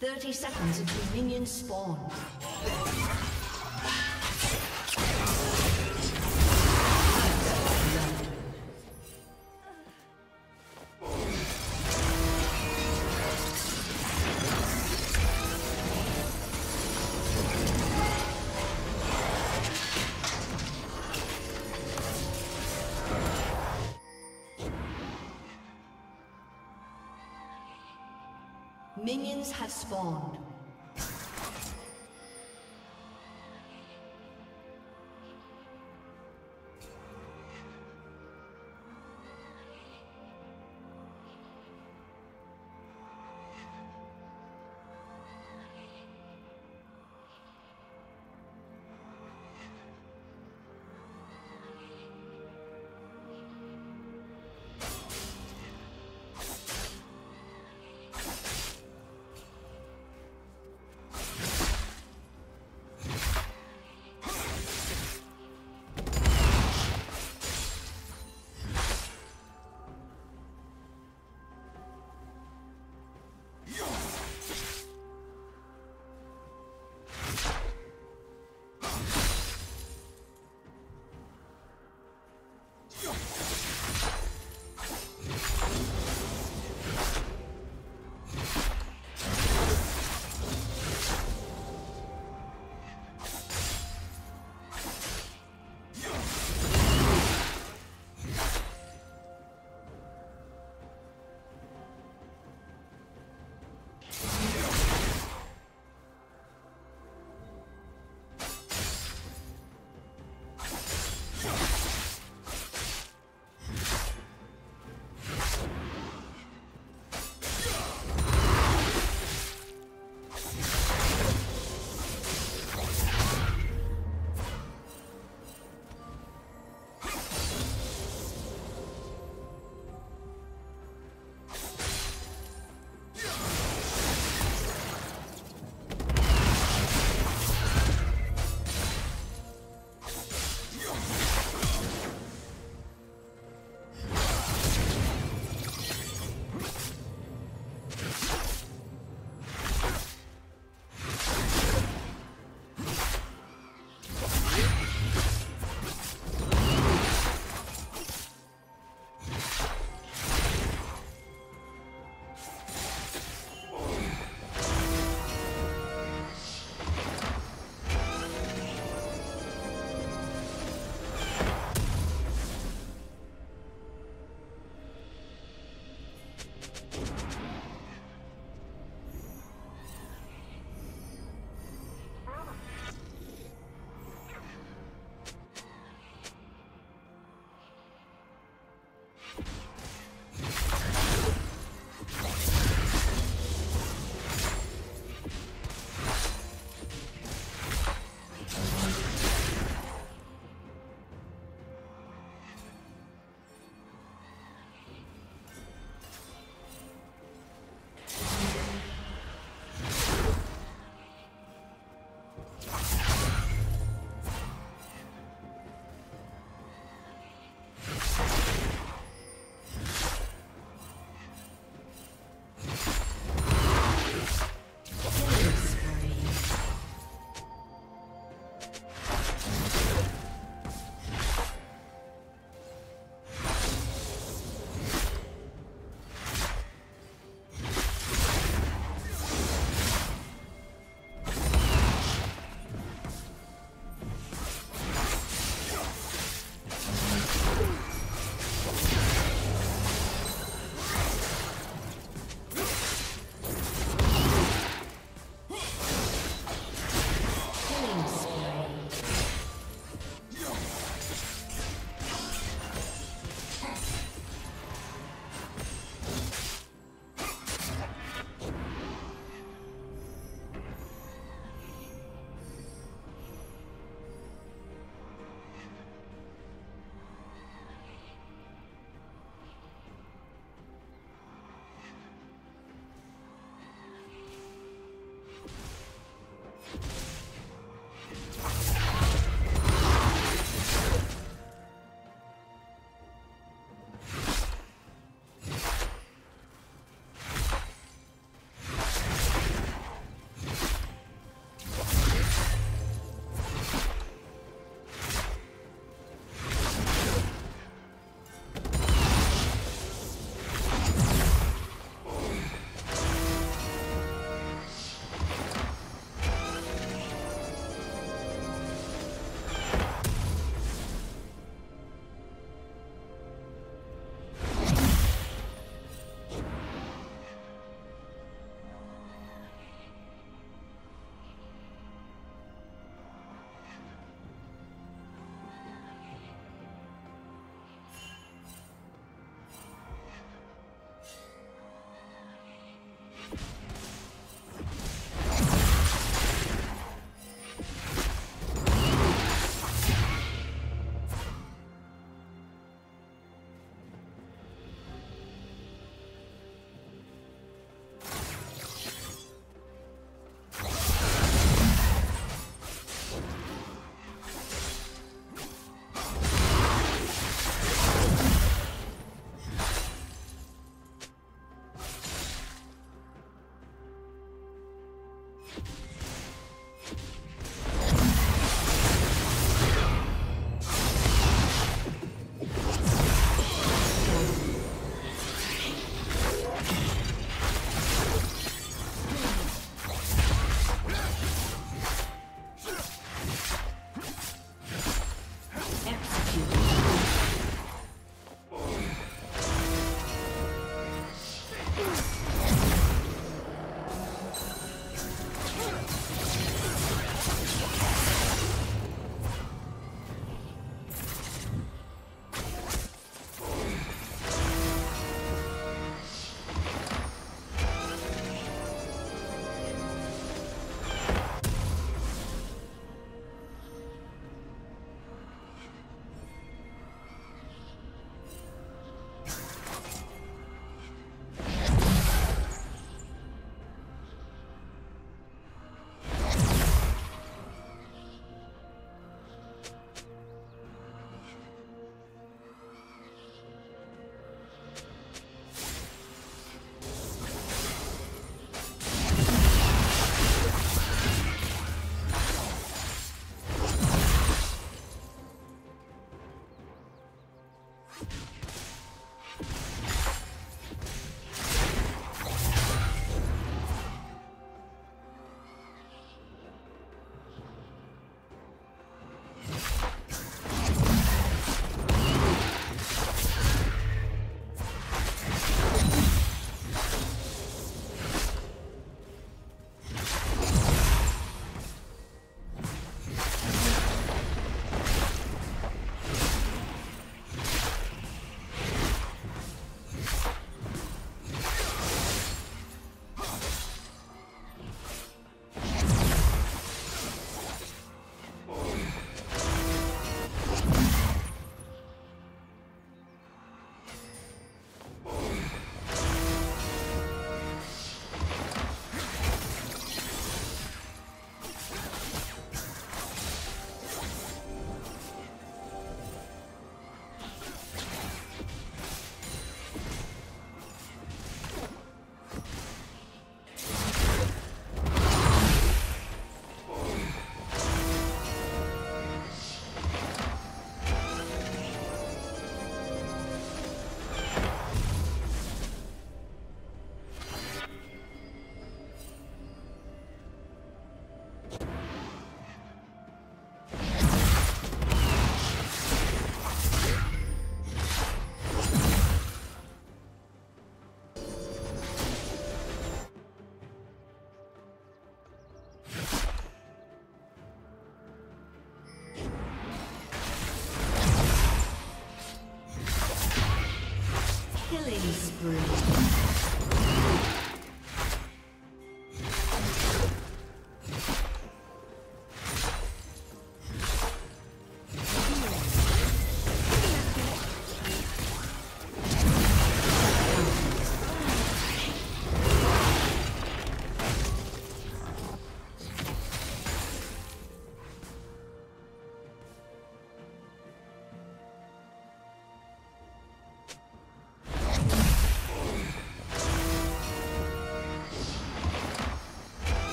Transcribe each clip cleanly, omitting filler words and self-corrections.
30 seconds until minions spawn. Minions have spawned.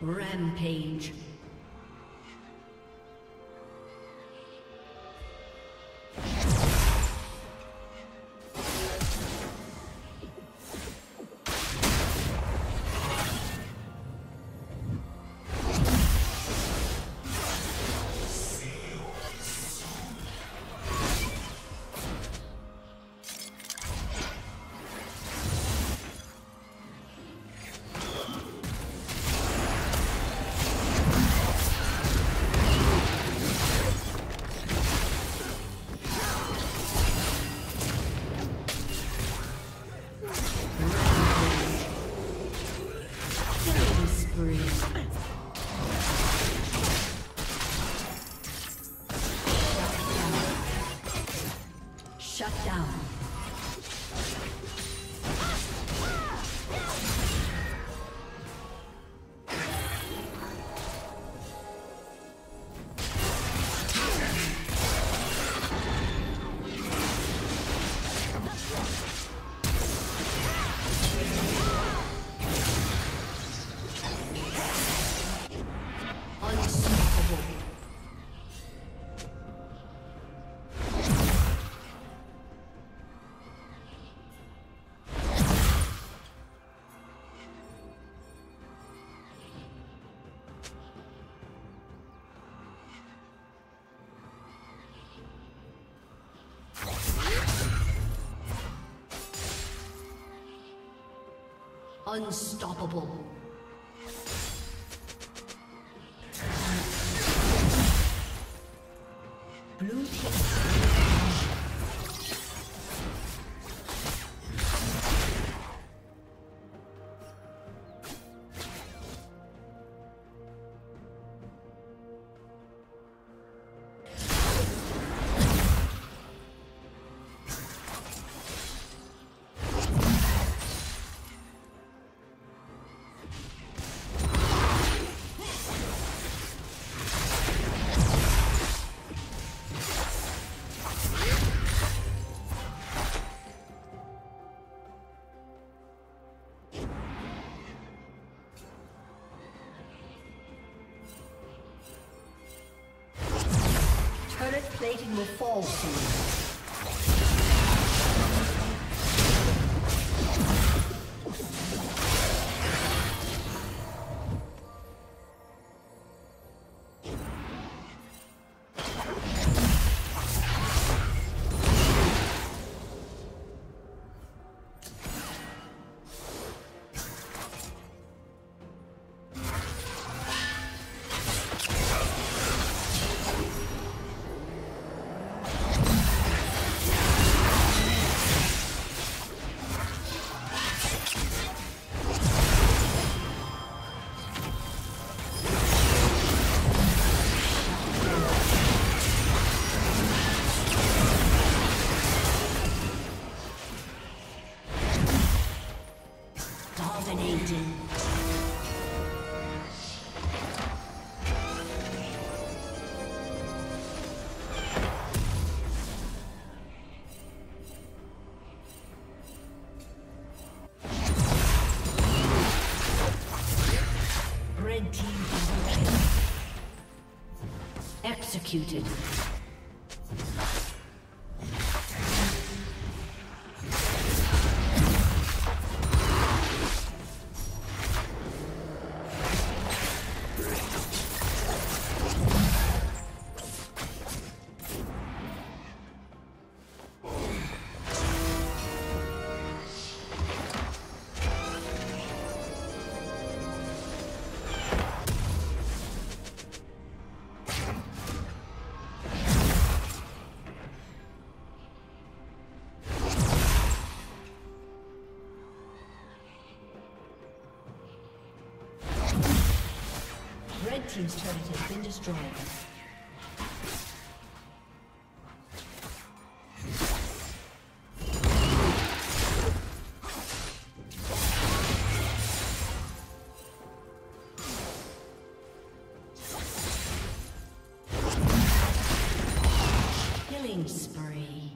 Rampage. Shut down. Unstoppable. Blue team. plating will fall soon. Executed. Red team's turret has been destroyed. Killing spree.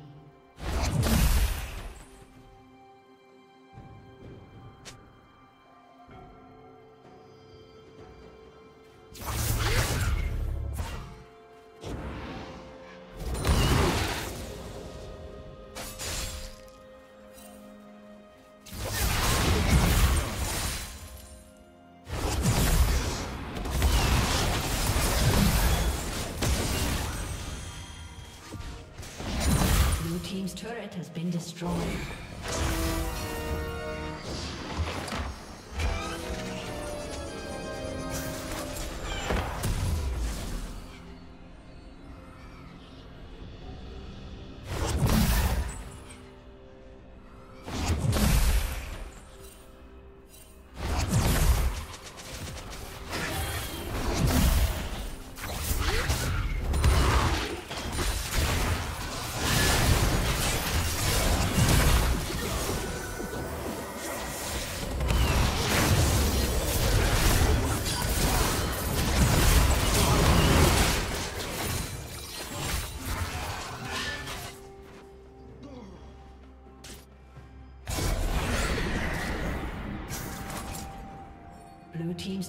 Team's turret has been destroyed. Blue team's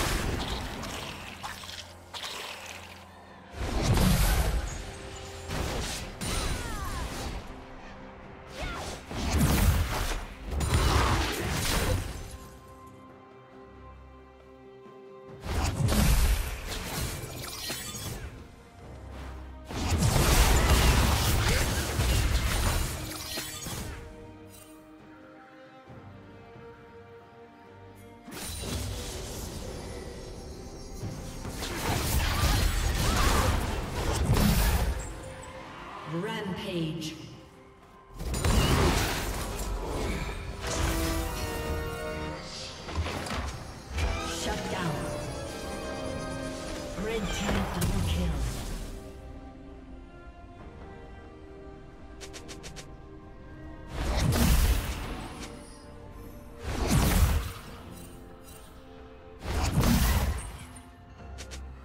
Page. Shut down. Red team double kill.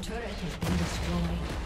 team's turret has been destroyed.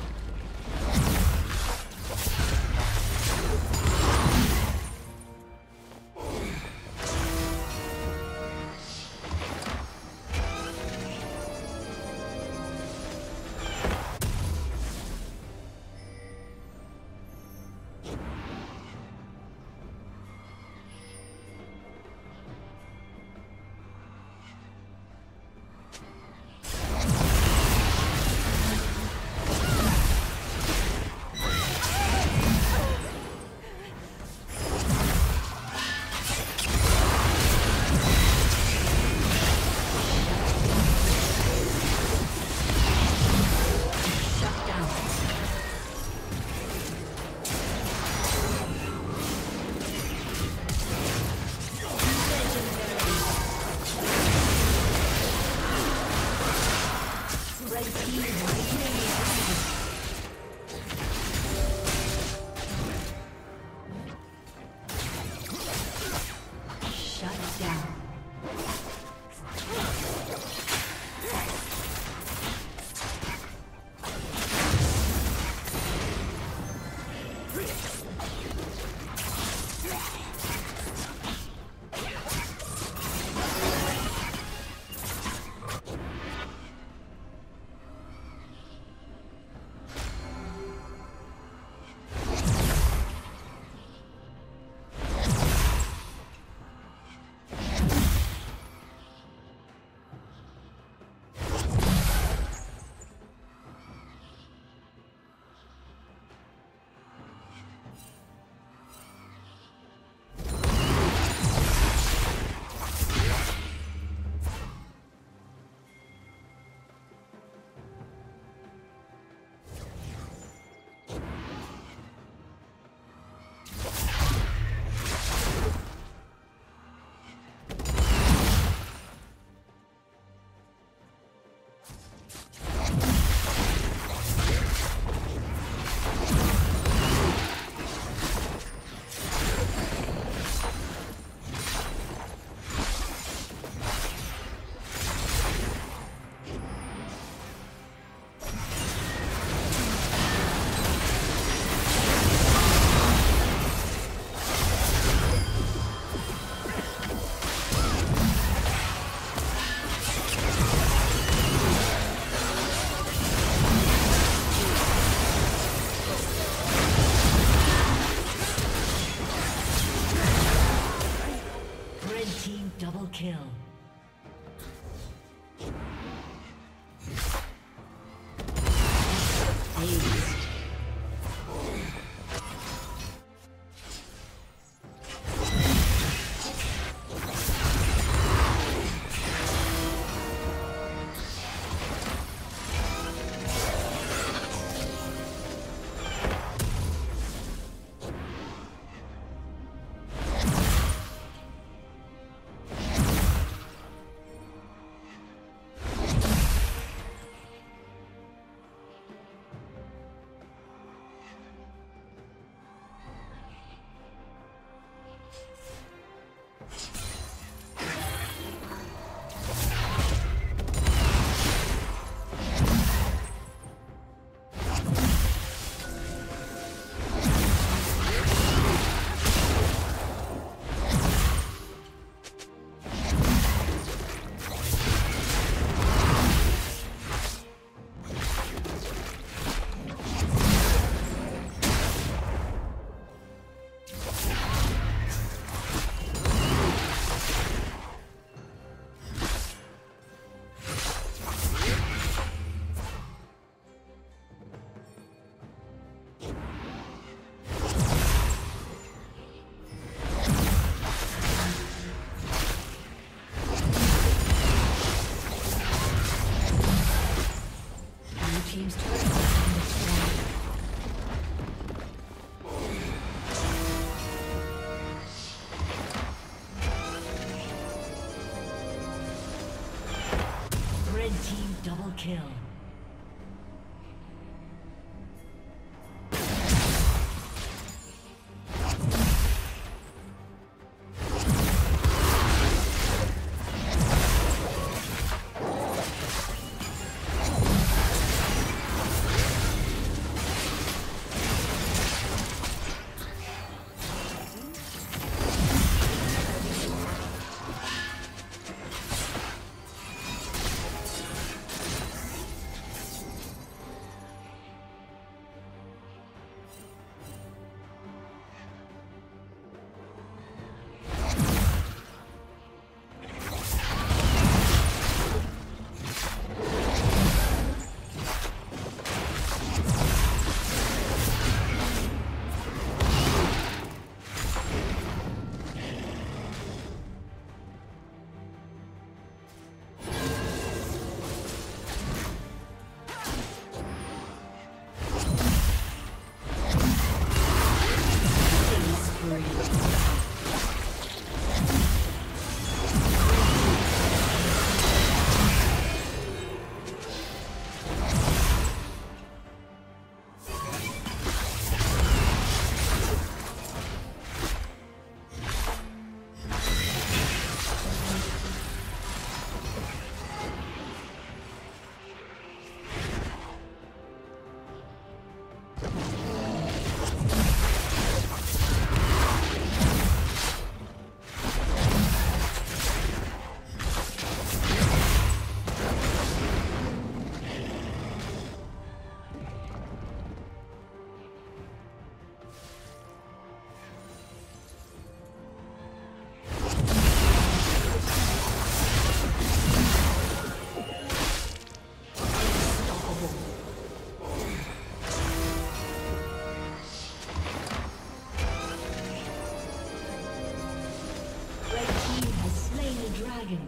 Double kill. him.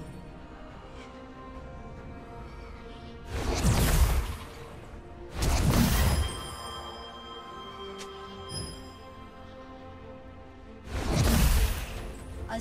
A